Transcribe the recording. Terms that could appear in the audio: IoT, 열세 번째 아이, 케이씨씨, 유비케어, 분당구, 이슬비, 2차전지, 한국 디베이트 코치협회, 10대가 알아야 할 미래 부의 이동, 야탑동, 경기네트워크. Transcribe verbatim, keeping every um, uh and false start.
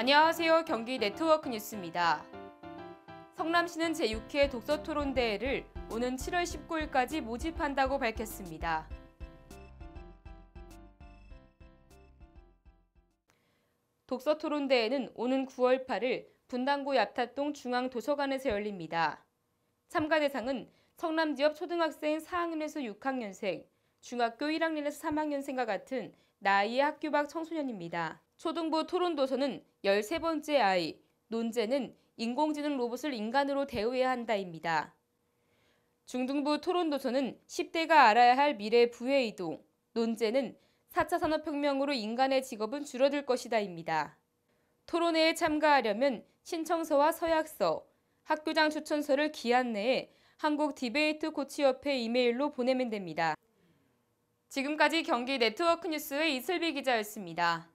안녕하세요. 경기네트워크 뉴스입니다. 성남시는 제육 회 독서토론대회를 오는 칠월 십구일까지 모집한다고 밝혔습니다. 독서토론대회는 오는 구월 팔일 분당구 야탑동 중앙도서관에서 열립니다. 참가 대상은 성남 지역 초등학생 사 학년에서 육 학년생, 중학교 일 학년에서 삼 학년생과 같은 나이의 학교 밖 청소년입니다. 초등부 토론도서는 열세 번째 아이, 논제는 인공지능 로봇을 인간으로 대우해야 한다입니다. 중등부 토론도서는 십 대가 알아야 할 미래 부의 이동, 논제는 사 차 산업혁명으로 인간의 직업은 줄어들 것이다입니다. 토론회에 참가하려면 신청서와 서약서, 학교장 추천서를 기한 내에 한국 디베이트 코치협회 이메일로 보내면 됩니다. 지금까지 경기 네트워크 뉴스의 이슬비 기자였습니다.